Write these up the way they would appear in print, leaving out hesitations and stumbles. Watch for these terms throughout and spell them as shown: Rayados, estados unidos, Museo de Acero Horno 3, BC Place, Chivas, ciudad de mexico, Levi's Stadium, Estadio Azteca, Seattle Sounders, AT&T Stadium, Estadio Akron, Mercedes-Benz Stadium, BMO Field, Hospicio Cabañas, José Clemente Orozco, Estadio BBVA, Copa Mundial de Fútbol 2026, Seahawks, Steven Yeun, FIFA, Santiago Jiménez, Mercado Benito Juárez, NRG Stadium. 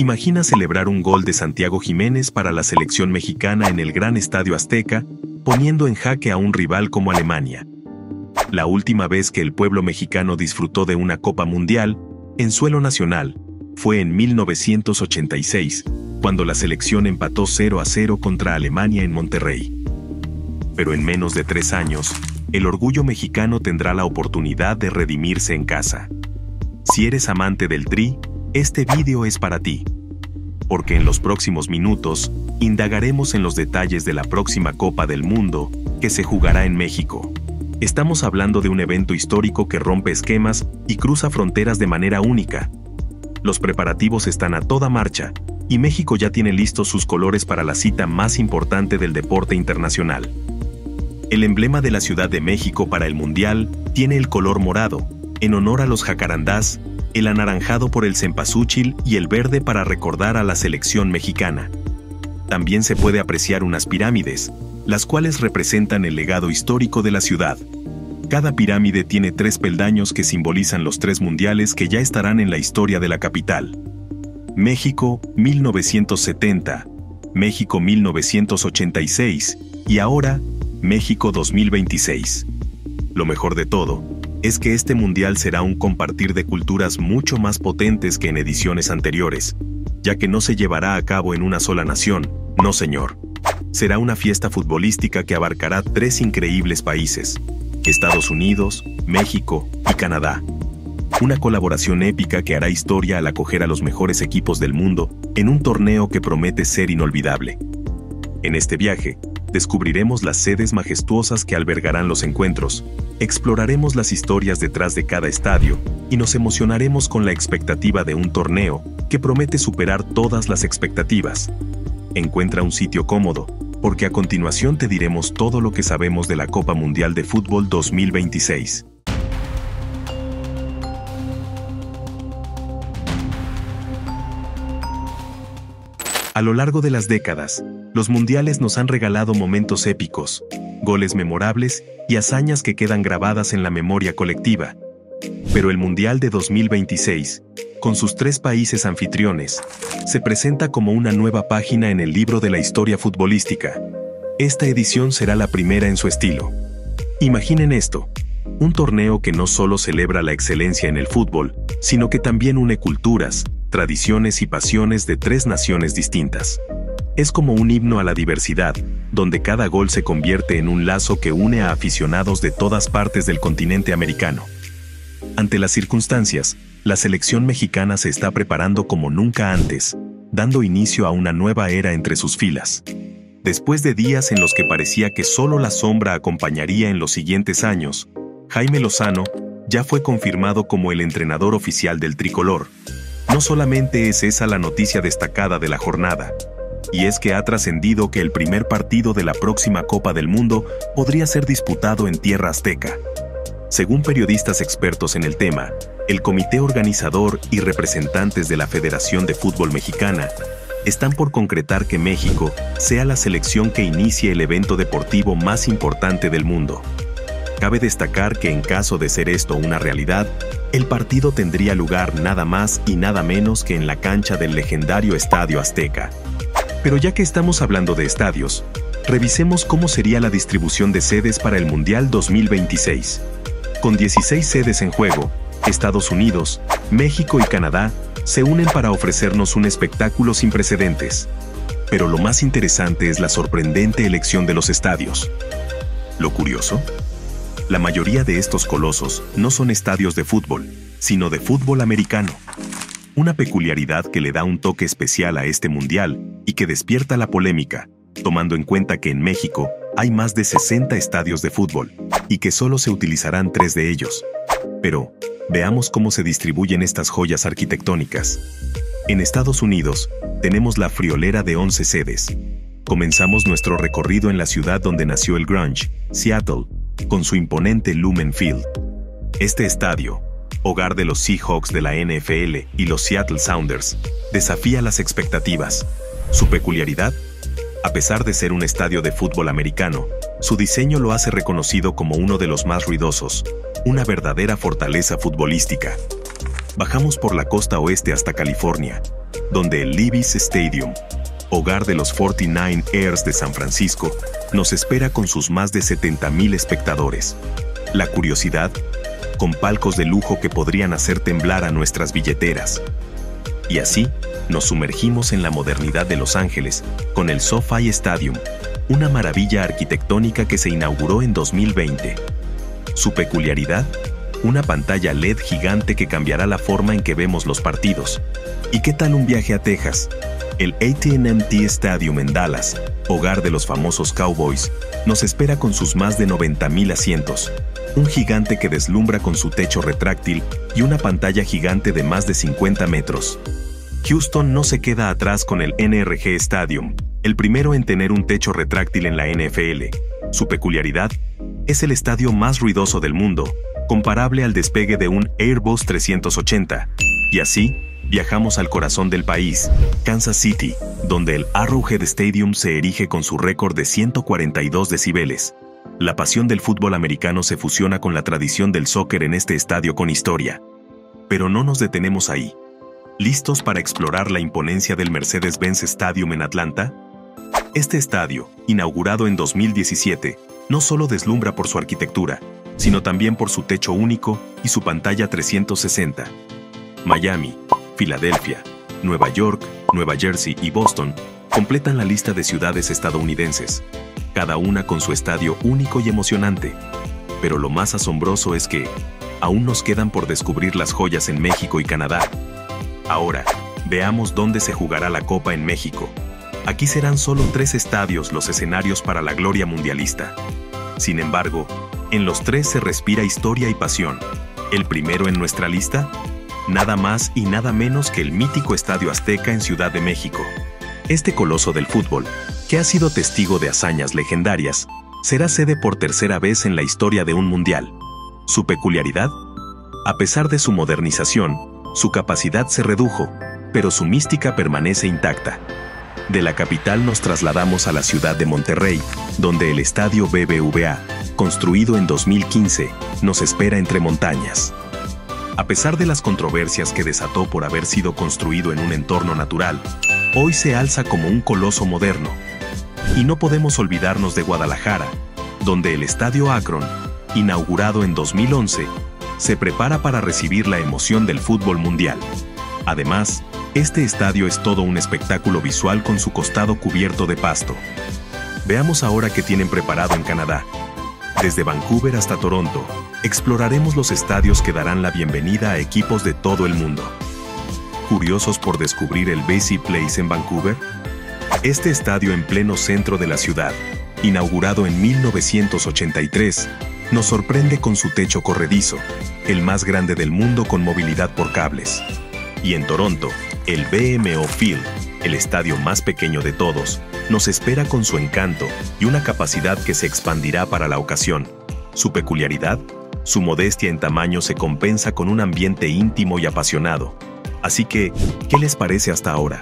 Imagina celebrar un gol de Santiago Jiménez para la selección mexicana en el gran Estadio Azteca, poniendo en jaque a un rival como Alemania. La última vez que el pueblo mexicano disfrutó de una Copa Mundial, en suelo nacional, fue en 1986, cuando la selección empató 0-0 contra Alemania en Monterrey. Pero en menos de 3 años, el orgullo mexicano tendrá la oportunidad de redimirse en casa. Si eres amante del Tri, este vídeo es para ti. Porque en los próximos minutos, indagaremos en los detalles de la próxima Copa del Mundo, que se jugará en México. Estamos hablando de un evento histórico que rompe esquemas y cruza fronteras de manera única. Los preparativos están a toda marcha, y México ya tiene listos sus colores para la cita más importante del deporte internacional. El emblema de la Ciudad de México para el Mundial tiene el color morado, en honor a los jacarandás, el anaranjado por el cempasúchil y el verde para recordar a la selección mexicana. También se puede apreciar unas pirámides, las cuales representan el legado histórico de la ciudad. Cada pirámide tiene 3 peldaños que simbolizan los 3 mundiales que ya estarán en la historia de la capital. México 1970, México 1986 y ahora México 2026. Lo mejor de todo es que este mundial será un compartir de culturas mucho más potentes que en ediciones anteriores, ya que no se llevará a cabo en una sola nación, no señor. Será una fiesta futbolística que abarcará 3 increíbles países, Estados Unidos, México y Canadá. Una colaboración épica que hará historia al acoger a los mejores equipos del mundo en un torneo que promete ser inolvidable. En este viaje, descubriremos las sedes majestuosas que albergarán los encuentros, exploraremos las historias detrás de cada estadio y nos emocionaremos con la expectativa de un torneo que promete superar todas las expectativas. Encuentra un sitio cómodo, porque a continuación te diremos todo lo que sabemos de la Copa Mundial de Fútbol 2026. A lo largo de las décadas, los mundiales nos han regalado momentos épicos, goles memorables y hazañas que quedan grabadas en la memoria colectiva. Pero el Mundial de 2026, con sus 3 países anfitriones, se presenta como una nueva página en el libro de la historia futbolística. Esta edición será la primera en su estilo. Imaginen esto, un torneo que no solo celebra la excelencia en el fútbol, sino que también une culturas, tradiciones y pasiones de 3 naciones distintas. Es como un himno a la diversidad, donde cada gol se convierte en un lazo que une a aficionados de todas partes del continente americano. Ante las circunstancias, la selección mexicana se está preparando como nunca antes, dando inicio a una nueva era entre sus filas. Después de días en los que parecía que solo la sombra acompañaría en los siguientes años, Jaime Lozano ya fue confirmado como el entrenador oficial del tricolor. No solamente es esa la noticia destacada de la jornada, y es que ha trascendido que el primer partido de la próxima Copa del Mundo podría ser disputado en tierra azteca. Según periodistas expertos en el tema, el comité organizador y representantes de la Federación de Fútbol Mexicana están por concretar que México sea la selección que inicie el evento deportivo más importante del mundo. Cabe destacar que en caso de ser esto una realidad, el partido tendría lugar nada más y nada menos que en la cancha del legendario Estadio Azteca. Pero ya que estamos hablando de estadios, revisemos cómo sería la distribución de sedes para el Mundial 2026. Con 16 sedes en juego, Estados Unidos, México y Canadá se unen para ofrecernos un espectáculo sin precedentes. Pero lo más interesante es la sorprendente elección de los estadios. ¿Lo curioso? La mayoría de estos colosos no son estadios de fútbol, sino de fútbol americano. Una peculiaridad que le da un toque especial a este mundial y que despierta la polémica, tomando en cuenta que en México hay más de 60 estadios de fútbol y que solo se utilizarán 3 de ellos. Pero veamos cómo se distribuyen estas joyas arquitectónicas. En Estados Unidos tenemos la friolera de 11 sedes. Comenzamos nuestro recorrido en la ciudad donde nació el grunge, Seattle, con su imponente Lumen Field. Este estadio, hogar de los Seahawks de la NFL y los Seattle Sounders, desafía las expectativas. ¿Su peculiaridad? A pesar de ser un estadio de fútbol americano, su diseño lo hace reconocido como uno de los más ruidosos, una verdadera fortaleza futbolística. Bajamos por la costa oeste hasta California. donde el Levi's Stadium, hogar de los 49ers de San Francisco, nos espera con sus más de 70,000 espectadores. La curiosidad, con palcos de lujo que podrían hacer temblar a nuestras billeteras. Y así, nos sumergimos en la modernidad de Los Ángeles con el SoFi Stadium, una maravilla arquitectónica que se inauguró en 2020. Su peculiaridad, una pantalla LED gigante que cambiará la forma en que vemos los partidos. ¿Y qué tal un viaje a Texas? El AT&T Stadium en Dallas, hogar de los famosos Cowboys, nos espera con sus más de 90,000 asientos, un gigante que deslumbra con su techo retráctil y una pantalla gigante de más de 50 metros. Houston no se queda atrás con el NRG Stadium, el primero en tener un techo retráctil en la NFL. Su peculiaridad es el estadio más ruidoso del mundo, comparable al despegue de un Airbus 380. Y así, viajamos al corazón del país, Kansas City, donde el Arrowhead Stadium se erige con su récord de 142 decibeles. La pasión del fútbol americano se fusiona con la tradición del soccer en este estadio con historia. Pero no nos detenemos ahí. ¿Listos para explorar la imponencia del Mercedes-Benz Stadium en Atlanta? Este estadio, inaugurado en 2017, no solo deslumbra por su arquitectura, sino también por su techo único y su pantalla 360. Miami, Filadelfia, Nueva York, Nueva Jersey y Boston completan la lista de ciudades estadounidenses, cada una con su estadio único y emocionante. Pero lo más asombroso es que aún nos quedan por descubrir las joyas en México y Canadá. Ahora, veamos dónde se jugará la Copa en México. Aquí serán solo 3 estadios los escenarios para la gloria mundialista. Sin embargo, en los 3 se respira historia y pasión. ¿El primero en nuestra lista? Nada más y nada menos que el mítico Estadio Azteca en Ciudad de México. Este coloso del fútbol, que ha sido testigo de hazañas legendarias, será sede por tercera vez en la historia de un mundial. ¿Su peculiaridad? A pesar de su modernización, su capacidad se redujo, pero su mística permanece intacta. De la capital nos trasladamos a la ciudad de Monterrey, donde el Estadio BBVA, construido en 2015, nos espera entre montañas. A pesar de las controversias que desató por haber sido construido en un entorno natural, hoy se alza como un coloso moderno. Y no podemos olvidarnos de Guadalajara, donde el Estadio Akron, inaugurado en 2011, se prepara para recibir la emoción del fútbol mundial. Además, este estadio es todo un espectáculo visual con su costado cubierto de pasto. Veamos ahora qué tienen preparado en Canadá. Desde Vancouver hasta Toronto, exploraremos los estadios que darán la bienvenida a equipos de todo el mundo. ¿Curiosos por descubrir el BC Place en Vancouver? Este estadio en pleno centro de la ciudad, inaugurado en 1983, nos sorprende con su techo corredizo, el más grande del mundo con movilidad por cables. Y en Toronto, el BMO Field, el estadio más pequeño de todos, nos espera con su encanto y una capacidad que se expandirá para la ocasión. Su peculiaridad, su modestia en tamaño se compensa con un ambiente íntimo y apasionado. Así que, ¿qué les parece hasta ahora?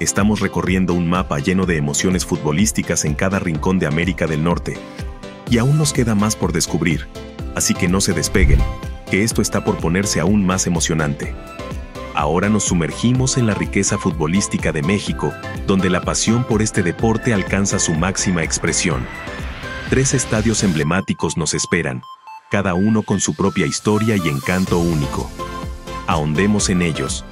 Estamos recorriendo un mapa lleno de emociones futbolísticas en cada rincón de América del Norte. Y aún nos queda más por descubrir, así que no se despeguen, que esto está por ponerse aún más emocionante. Ahora nos sumergimos en la riqueza futbolística de México, donde la pasión por este deporte alcanza su máxima expresión. 3 estadios emblemáticos nos esperan, cada uno con su propia historia y encanto único. Ahondemos en ellos.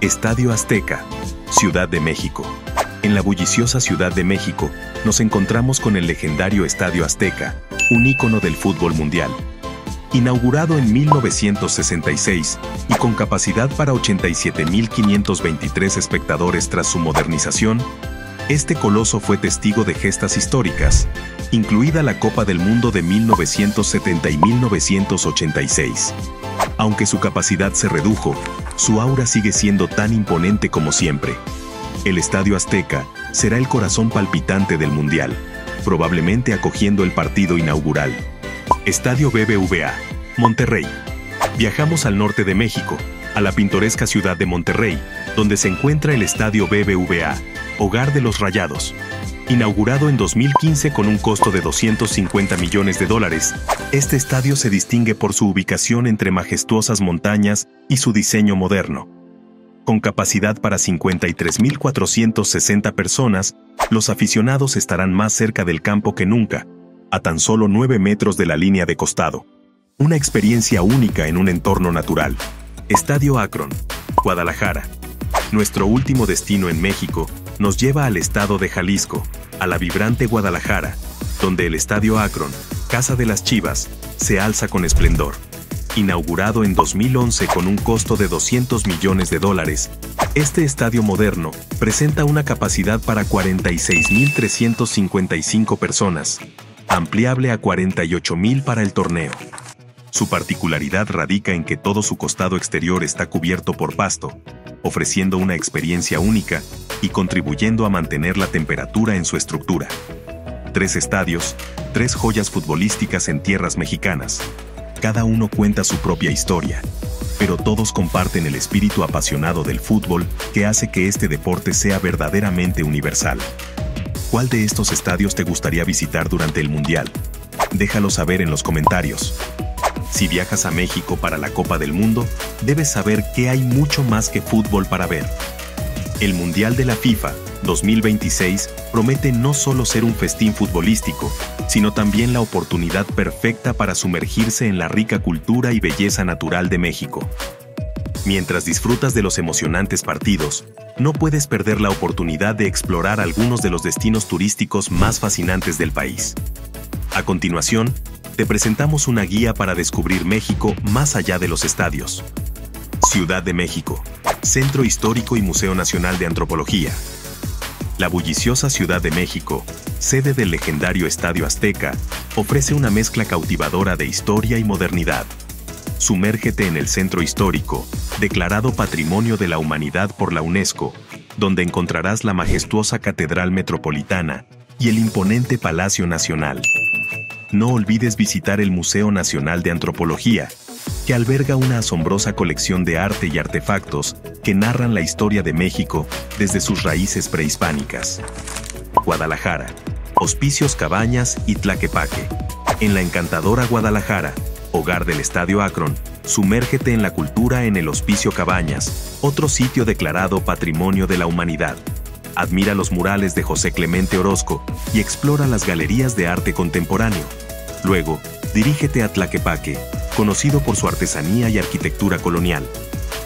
Estadio Azteca, Ciudad de México. En la bulliciosa Ciudad de México, nos encontramos con el legendario Estadio Azteca, un ícono del fútbol mundial. Inaugurado en 1966 y con capacidad para 87,523 espectadores tras su modernización, este coloso fue testigo de gestas históricas, incluida la Copa del Mundo de 1970 y 1986. Aunque su capacidad se redujo, su aura sigue siendo tan imponente como siempre. El Estadio Azteca será el corazón palpitante del Mundial, probablemente acogiendo el partido inaugural. Estadio BBVA, Monterrey. Viajamos al norte de México, a la pintoresca ciudad de Monterrey, donde se encuentra el Estadio BBVA, hogar de los Rayados. Inaugurado en 2015 con un costo de $250 millones, este estadio se distingue por su ubicación entre majestuosas montañas y su diseño moderno. con capacidad para 53.460 personas, los aficionados estarán más cerca del campo que nunca, a tan solo 9 metros de la línea de costado. Una experiencia única en un entorno natural. Estadio Akron, Guadalajara. Nuestro último destino en México nos lleva al estado de Jalisco, a la vibrante Guadalajara, donde el Estadio Akron, casa de las Chivas, se alza con esplendor. Inaugurado en 2011 con un costo de $200 millones, este estadio moderno presenta una capacidad para 46.355 personas, ampliable a 48.000 para el torneo. Su particularidad radica en que todo su costado exterior está cubierto por pasto, ofreciendo una experiencia única y contribuyendo a mantener la temperatura en su estructura. 3 estadios, 3 joyas futbolísticas en tierras mexicanas. Cada uno cuenta su propia historia, pero todos comparten el espíritu apasionado del fútbol que hace que este deporte sea verdaderamente universal. ¿Cuál de estos estadios te gustaría visitar durante el Mundial? Déjalo saber en los comentarios. Si viajas a México para la Copa del Mundo, debes saber que hay mucho más que fútbol para ver. El Mundial de la FIFA 2026 promete no solo ser un festín futbolístico, sino también la oportunidad perfecta para sumergirse en la rica cultura y belleza natural de México. Mientras disfrutas de los emocionantes partidos, no puedes perder la oportunidad de explorar algunos de los destinos turísticos más fascinantes del país. A continuación, te presentamos una guía para descubrir México más allá de los estadios. Ciudad de México, Centro Histórico y Museo Nacional de Antropología. La bulliciosa Ciudad de México, sede del legendario Estadio Azteca, ofrece una mezcla cautivadora de historia y modernidad. Sumérgete en el Centro Histórico, declarado Patrimonio de la Humanidad por la UNESCO, donde encontrarás la majestuosa Catedral Metropolitana y el imponente Palacio Nacional. No olvides visitar el Museo Nacional de Antropología, que alberga una asombrosa colección de arte y artefactos que narran la historia de México desde sus raíces prehispánicas. Guadalajara, Hospicios Cabañas y Tlaquepaque. En la encantadora Guadalajara, hogar del Estadio Akron, sumérgete en la cultura en el Hospicio Cabañas, otro sitio declarado Patrimonio de la Humanidad. Admira los murales de José Clemente Orozco y explora las galerías de arte contemporáneo. Luego, dirígete a Tlaquepaque, conocido por su artesanía y arquitectura colonial.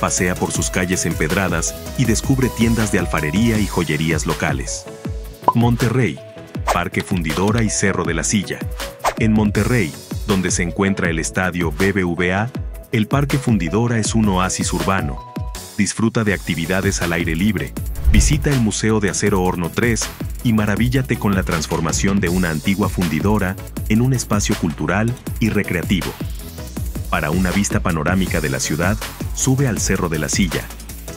Pasea por sus calles empedradas y descubre tiendas de alfarería y joyerías locales. Monterrey, Parque Fundidora y Cerro de la Silla. En Monterrey, donde se encuentra el Estadio BBVA, el Parque Fundidora es un oasis urbano. Disfruta de actividades al aire libre, visita el Museo de Acero Horno 3 y maravíllate con la transformación de una antigua fundidora en un espacio cultural y recreativo. Para una vista panorámica de la ciudad, sube al Cerro de la Silla,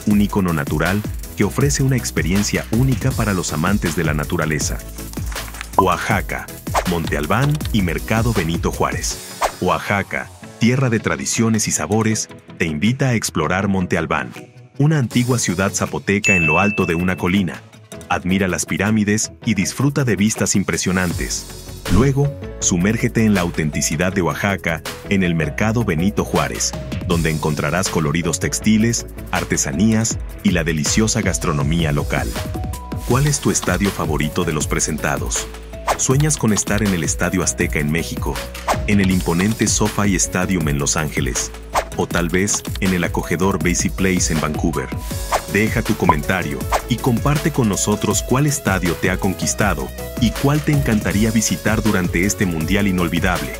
un ícono natural que ofrece una experiencia única para los amantes de la naturaleza. Oaxaca, Monte Albán y Mercado Benito Juárez. Oaxaca, tierra de tradiciones y sabores, te invita a explorar Monte Albán, una antigua ciudad zapoteca en lo alto de una colina. Admira las pirámides y disfruta de vistas impresionantes. Luego, sumérgete en la autenticidad de Oaxaca, en el Mercado Benito Juárez, donde encontrarás coloridos textiles, artesanías y la deliciosa gastronomía local. ¿Cuál es tu estadio favorito de los presentados? ¿Sueñas con estar en el Estadio Azteca en México, en el imponente SoFi Stadium en Los Ángeles, o tal vez en el acogedor BC Place en Vancouver? Deja tu comentario y comparte con nosotros cuál estadio te ha conquistado y cuál te encantaría visitar durante este Mundial inolvidable.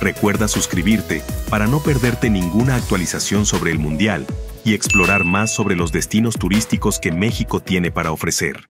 Recuerda suscribirte para no perderte ninguna actualización sobre el Mundial y explorar más sobre los destinos turísticos que México tiene para ofrecer.